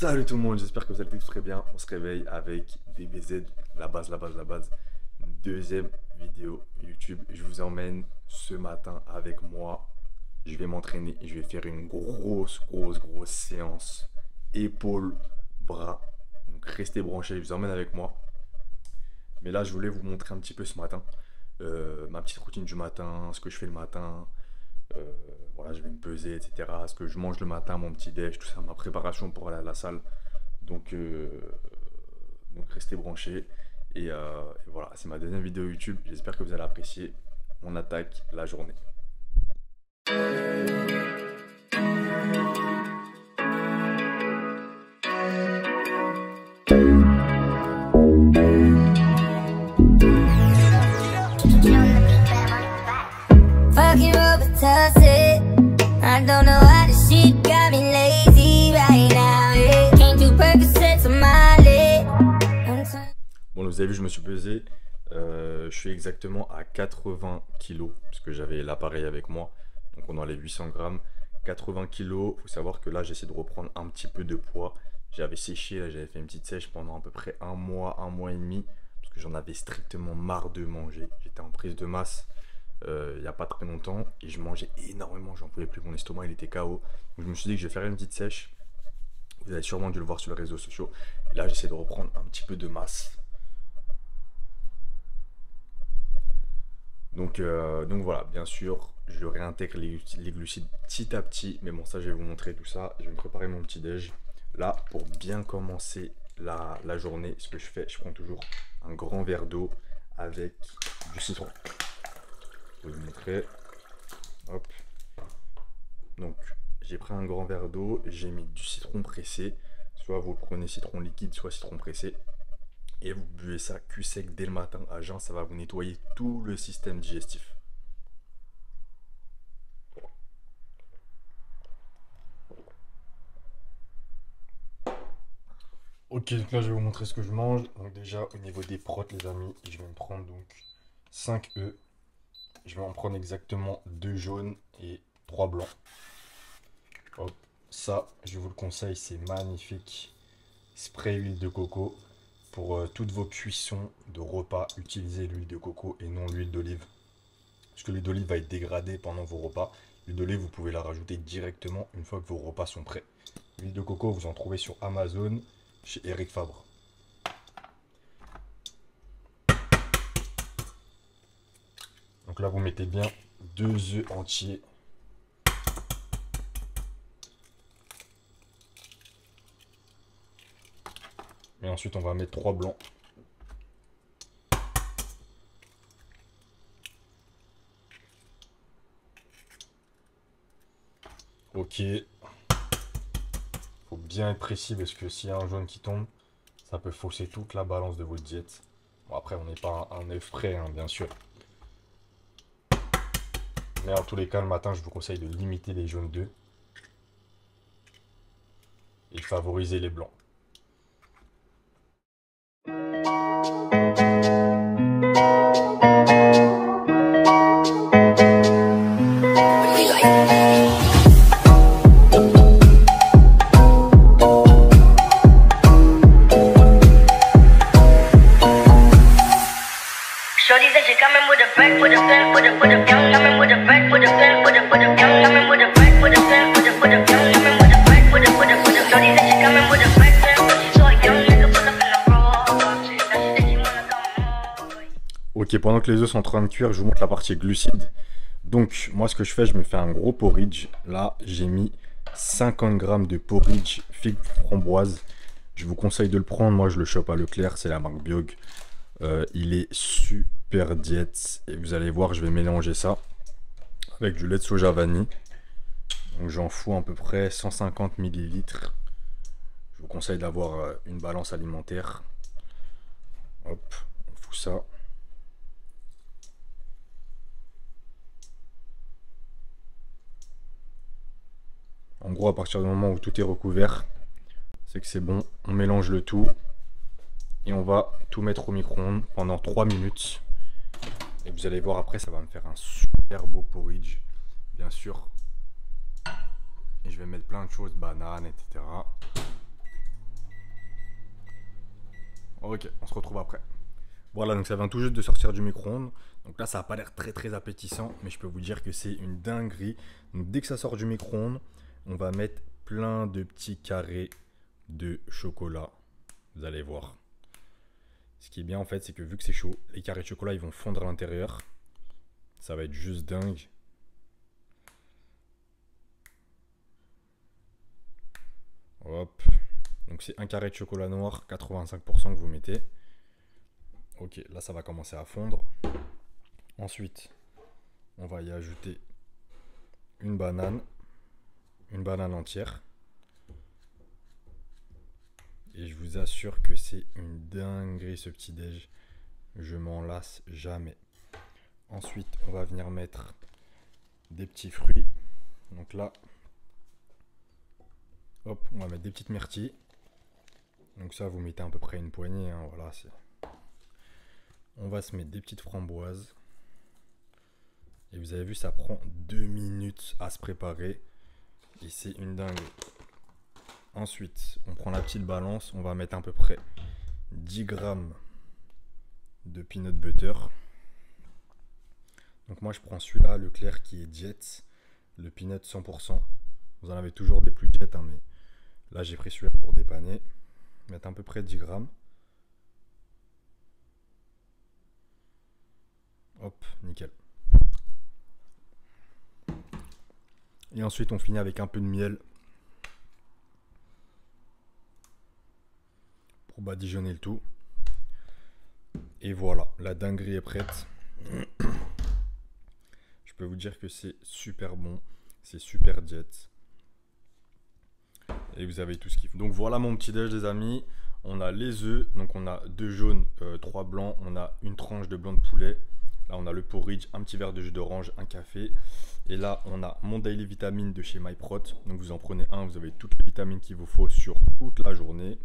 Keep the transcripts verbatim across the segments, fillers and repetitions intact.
Salut tout le monde, j'espère que vous allez tous très bien. On se réveille avec D B Z, la base, la base, la base. Deuxième vidéo YouTube. Je vous emmène ce matin avec moi. Je vais m'entraîner et je vais faire une grosse, grosse, grosse séance épaules, bras. Donc restez branchés, je vous emmène avec moi. Mais là, je voulais vous montrer un petit peu ce matin, euh, ma petite routine du matin, ce que je fais le matin. Euh, voilà, je vais me peser, et cetera. Ce que je mange le matin, mon petit déj, tout ça, ma préparation pour aller à la salle. Donc, euh, donc restez branchés. Et, euh, et voilà, c'est ma deuxième vidéo YouTube. J'espère que vous allez apprécier. On attaque la journée. I don't know why this shit got me lazy right now. Yeah. Can't do Percocets on my lips. Bon, vous avez vu, je me suis pesé. Euh, je suis exactement à quatre-vingts kilos parce que j'avais l'appareil avec moi. Donc on enlève huit cents grammes, quatre-vingts kilos. Faut savoir que là, j'essaie de reprendre un petit peu de poids. J'avais séché, là, j'avais fait une petite sèche pendant à peu près un mois, un mois et demi parce que j'en avais strictement marre de manger. J'étais en prise de masse. Euh, il n'y a pas très longtemps et je mangeais énormément, j'en pouvais plus, mon estomac il était K O. Donc je me suis dit que je vais faire une petite sèche. Vous avez sûrement dû le voir sur les réseaux sociaux. Et là j'essaie de reprendre un petit peu de masse. Donc, euh, donc voilà, bien sûr je réintègre les, les glucides petit à petit. Mais bon, ça je vais vous montrer tout ça. Je vais me préparer mon petit déj. Là, pour bien commencer la, la journée, ce que je fais, je prends toujours un grand verre d'eau avec du citron. Je vais vous montrer. Hop. Donc, j'ai pris un grand verre d'eau, j'ai mis du citron pressé. Soit vous prenez citron liquide, soit citron pressé. Et vous buvez ça cul sec dès le matin à jeun, ça va vous nettoyer tout le système digestif. Ok, donc là je vais vous montrer ce que je mange. Donc déjà au niveau des protes les amis, je vais me prendre donc cinq œufs. Je vais en prendre exactement deux jaunes et trois blancs. Hop, ça, je vous le conseille, c'est magnifique. Spray huile de coco. Pour euh, toutes vos cuissons de repas, utilisez l'huile de coco et non l'huile d'olive. Parce que l'huile d'olive va être dégradée pendant vos repas. L'huile d'olive, vous pouvez la rajouter directement une fois que vos repas sont prêts. L'huile de coco, vous en trouvez sur Amazon, chez Eric Fabre. Donc là, vous mettez bien deux œufs entiers. Et ensuite, on va mettre trois blancs. Ok. Faut bien être précis parce que s'il y a un jaune qui tombe, ça peut fausser toute la balance de votre diète. Bon, après, on n'est pas un œuf frais, hein, bien sûr. Mais en tous les cas, le matin, je vous conseille de limiter les jaunes d'œufs et de favoriser les blancs. Ok, pendant que les œufs sont en train de cuire, je vous montre la partie glucides. Donc moi ce que je fais, je me fais un gros porridge. Là j'ai mis cinquante grammes de porridge figue framboise. Je vous conseille de le prendre, moi je le chope à Leclerc, c'est la marque Biog. Euh, il est super diète et vous allez voir, je vais mélanger ça avec du lait de soja vanille. Donc j'en fous à peu près cent cinquante millilitres. Je vous conseille d'avoir une balance alimentaire. Hop, on fout ça. En gros, à partir du moment où tout est recouvert, c'est que c'est bon. On mélange le tout et on va tout mettre au micro-ondes pendant trois minutes. Et vous allez voir, après, ça va me faire un super beau porridge, bien sûr. Et je vais mettre plein de choses, bananes, et cetera. Ok, on se retrouve après. Voilà, donc ça vient tout juste de sortir du micro-ondes. Donc là, ça n'a pas l'air très très appétissant, mais je peux vous dire que c'est une dinguerie. Donc dès que ça sort du micro-ondes, on va mettre plein de petits carrés de chocolat. Vous allez voir. Ce qui est bien en fait, c'est que vu que c'est chaud, les carrés de chocolat, ils vont fondre à l'intérieur. Ça va être juste dingue. Hop. Donc c'est un carré de chocolat noir, quatre-vingt-cinq pour cent que vous mettez. Ok, là ça va commencer à fondre. Ensuite, on va y ajouter une banane, une banane entière. Et je vous assure que c'est une dinguerie ce petit déj. Je m'en lasse jamais. Ensuite, on va venir mettre des petits fruits. Donc là, hop, on va mettre des petites myrtilles. Donc ça, vous mettez à peu près une poignée, hein, voilà, c'est... On va se mettre des petites framboises. Et vous avez vu, ça prend deux minutes à se préparer. Et c'est une dingue. Ensuite, on prend la petite balance. On va mettre à peu près dix grammes de peanut butter. Donc moi, je prends celui-là, Leclerc, qui est jet. Le peanut cent pour cent. Vous en avez toujours des plus jet, hein, mais là, j'ai pris celui-là pour dépanner. Mettre à peu près dix grammes. Hop, nickel. Et ensuite, on finit avec un peu de miel pour badigeonner le tout. Et voilà, la dinguerie est prête. Je peux vous dire que c'est super bon, c'est super diète. Et vous avez tout ce qu'il faut. Donc voilà mon petit déj, les amis. On a les œufs, donc on a deux jaunes, euh, trois blancs, on a une tranche de blanc de poulet. Là, on a le porridge, un petit verre de jus d'orange, un café. Et là, on a mon daily vitamine de chez MyProtein. Donc, vous en prenez un, vous avez toutes les vitamines qu'il vous faut sur toute la journée.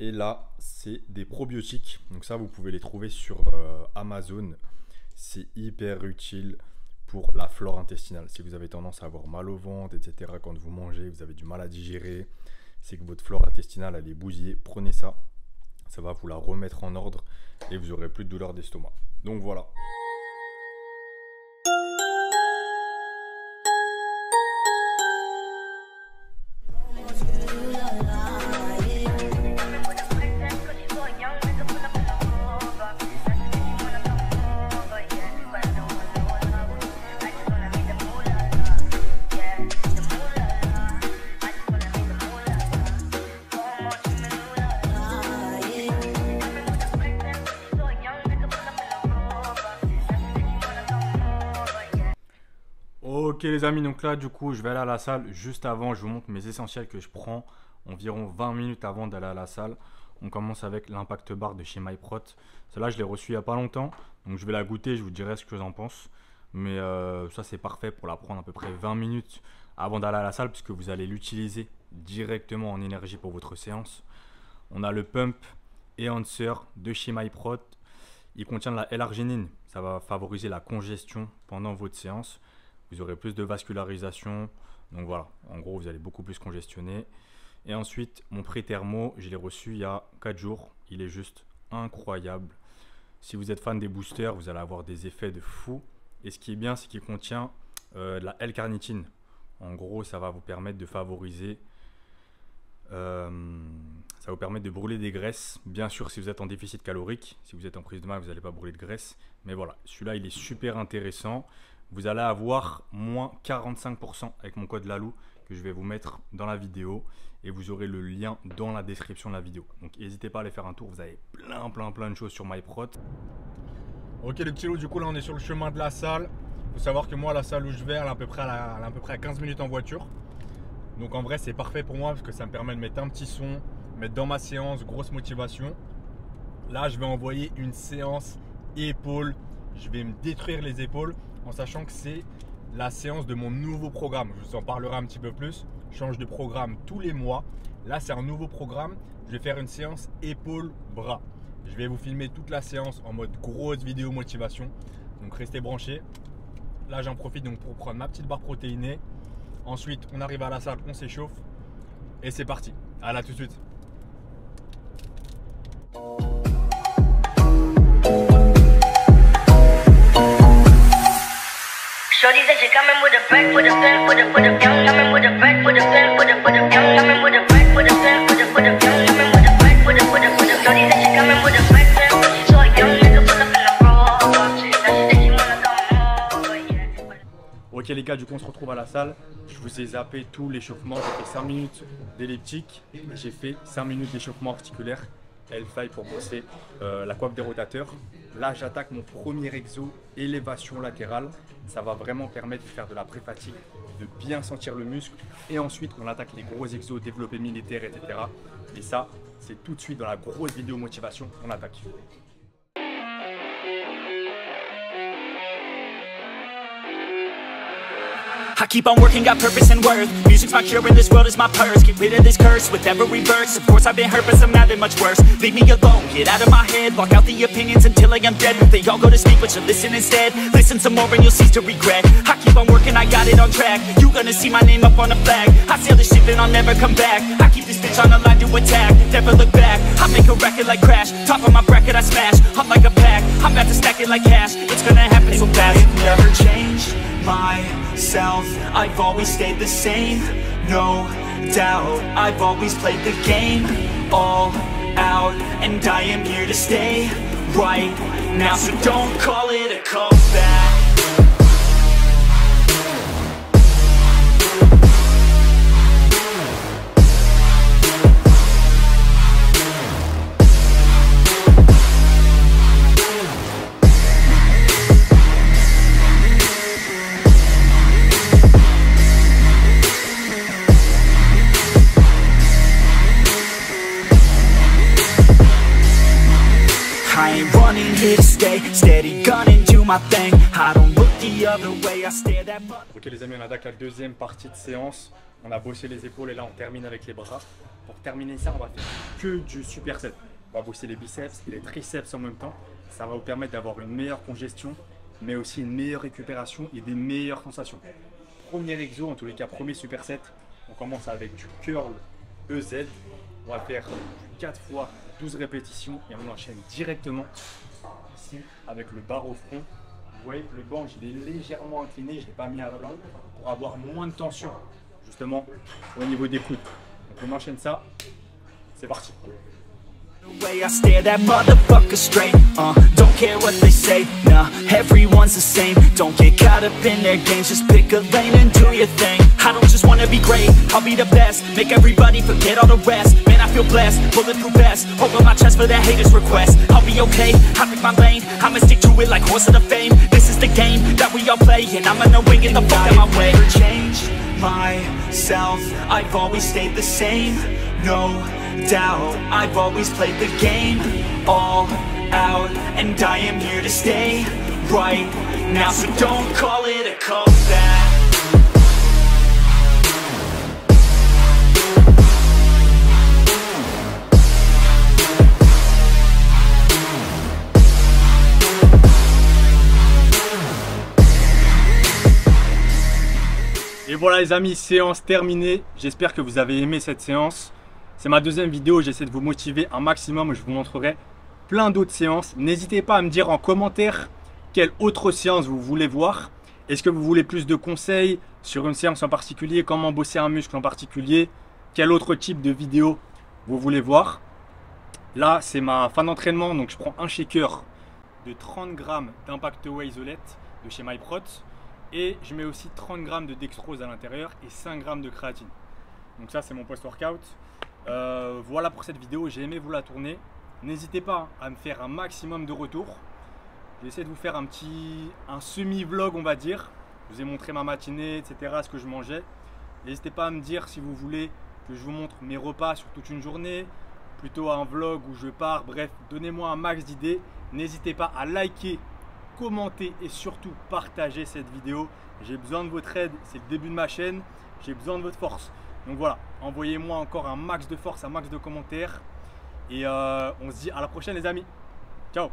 Et là, c'est des probiotiques. Donc ça, vous pouvez les trouver sur euh, Amazon. C'est hyper utile pour la flore intestinale. Si vous avez tendance à avoir mal au ventre, et cetera. Quand vous mangez, vous avez du mal à digérer. C'est que votre flore intestinale, elle est bousillée. Prenez ça. Ça va vous la remettre en ordre et vous n'aurez plus de douleur d'estomac. Donc voilà. Ok les amis, donc là du coup je vais aller à la salle. Juste avant, je vous montre mes essentiels que je prends environ vingt minutes avant d'aller à la salle. On commence avec l'impact bar de chez MyProtein. Celle-là je l'ai reçue il n'y a pas longtemps, donc je vais la goûter, je vous dirai ce que j'en pense. Mais euh, ça c'est parfait pour la prendre à peu près vingt minutes avant d'aller à la salle, puisque vous allez l'utiliser directement en énergie pour votre séance. On a le Pump Enhancer de chez MyProtein. Il contient de la L-arginine, ça va favoriser la congestion pendant votre séance. Vous aurez plus de vascularisation, donc voilà, en gros vous allez beaucoup plus congestionner. Et ensuite mon pré-thermo, je l'ai reçu il y a quatre jours, il est juste incroyable. Si vous êtes fan des boosters, vous allez avoir des effets de fou. Et ce qui est bien, c'est qu'il contient euh, de la L-carnitine. En gros ça va vous permettre de favoriser, euh, ça va vous permettre de brûler des graisses. Bien sûr si vous êtes en déficit calorique, si vous êtes en prise de masse, vous n'allez pas brûler de graisse. Mais voilà, celui-là il est super intéressant. Vous allez avoir moins quarante-cinq pour cent avec mon code LALOU que je vais vous mettre dans la vidéo. Et vous aurez le lien dans la description de la vidéo. Donc n'hésitez pas à aller faire un tour, vous avez plein plein plein de choses sur MyProtein. Ok les petits loups, du coup là on est sur le chemin de la salle. Il faut savoir que moi la salle où je vais, elle est à peu près à, la, elle est à peu près à quinze minutes en voiture. Donc en vrai c'est parfait pour moi parce que ça me permet de mettre un petit son, mettre dans ma séance, grosse motivation. Là je vais envoyer une séance épaules. Je vais me détruire les épaules. En sachant que c'est la séance de mon nouveau programme. Je vous en parlerai un petit peu plus. Je change de programme tous les mois. Là, c'est un nouveau programme. Je vais faire une séance épaule-bras. Je vais vous filmer toute la séance en mode grosse vidéo motivation. Donc, restez branchés. Là, j'en profite donc pour prendre ma petite barre protéinée. Ensuite, on arrive à la salle, on s'échauffe. Et c'est parti. À là tout de suite. Shorty said she coming with a bread, with a pen, with a with a down, coming with a bread, with a pen, with a with a down, coming with a bread, with a pen, with a with a down, coming with a bread, with a with a with a. Shorty said she coming with a bread, pen, but she saw a young nigga pull up in the bra. Now she said she wanna come home, yeah. Ok les gars, du coup on se retrouve à la salle. Je vous ai zappé tout l'échauffement. J'ai fait cinq minutes d'elliptique. J'ai fait cinq minutes d'échauffement articulaire. Elle faille pour bosser euh, la coiffe des rotateurs. Là, j'attaque mon premier exo, élévation latérale. Ça va vraiment permettre de faire de la pré-fatigue, de bien sentir le muscle. Et ensuite, on attaque les gros exos, développés militaires, et cetera. Et ça, c'est tout de suite dans la grosse vidéo motivation, on attaque. I keep on working, got purpose and worth. Music's my cure and this world is my purse. Get rid of this curse with every verse. Of course I've been hurt but some have been much worse. Leave me alone, get out of my head. Lock out the opinions until I am dead. They all go to speak but you listen instead. Listen some more and you'll cease to regret. I keep on working, I got it on track. You gonna see my name up on a flag. I sail this ship and I'll never come back. I keep this bitch on the line to attack. Never look back, I make a record like Crash. Top of my bracket I smash, I'm like a pack. I'm about to stack it like cash. It's gonna happen so fast. It never changed myself, I've always stayed the same, no doubt. I've always played the game all out, and I am here to stay right now. So don't call it a comeback. Ok les amis, on attaque la deuxième partie de séance. On a bossé les épaules et là on termine avec les bras. Pour terminer ça, on va faire que du superset. On va bosser les biceps et les triceps en même temps. Ça va vous permettre d'avoir une meilleure congestion, mais aussi une meilleure récupération et des meilleures sensations. Premier exo, en tous les cas premier superset. On commence avec du curl E Z. On va faire quatre fois douze répétitions et on enchaîne directement ici avec le bar au front. Vous voyez que le banc, je l'ai légèrement incliné, je ne l'ai pas mis à blanc pour avoir moins de tension justement au niveau des coudes. Donc on enchaîne ça, c'est parti. I don't just wanna be great, I'll be the best. Make everybody forget all the rest. Man, I feel blessed, bulletproof vest. Open my chest for that haters' request. I'll be okay, I pick my lane. I'ma stick to it like horse of the fame. This is the game that we all play, and I'm gonna win it the fuck out my way. I've never changed myself, I've always stayed the same, no doubt. I've always played the game all out, and I am here to stay right now. So don't call it a comeback. Et voilà les amis, séance terminée. J'espère que vous avez aimé cette séance. C'est ma deuxième vidéo, j'essaie de vous motiver un maximum. Je vous montrerai plein d'autres séances. N'hésitez pas à me dire en commentaire quelle autre séance vous voulez voir. Est-ce que vous voulez plus de conseils sur une séance en particulier? Comment bosser un muscle en particulier? Quel autre type de vidéo vous voulez voir? Là, c'est ma fin d'entraînement. Donc je prends un shaker de trente grammes d'impact whey isolate de chez MyProtein. Et je mets aussi trente grammes de dextrose à l'intérieur et cinq grammes de créatine. Donc ça, c'est mon post-workout. Euh, voilà pour cette vidéo, j'ai aimé vous la tourner. N'hésitez pas à me faire un maximum de retours. J'essaie de vous faire un petit un semi-vlog, on va dire. Je vous ai montré ma matinée, et cetera, ce que je mangeais. N'hésitez pas à me dire si vous voulez que je vous montre mes repas sur toute une journée, plutôt un vlog où je pars. Bref, donnez-moi un max d'idées. N'hésitez pas à liker, commentez et surtout partagez cette vidéo. J'ai besoin de votre aide, c'est le début de ma chaîne, j'ai besoin de votre force. Donc voilà, envoyez-moi encore un max de force, un max de commentaires et euh, on se dit à la prochaine les amis. Ciao.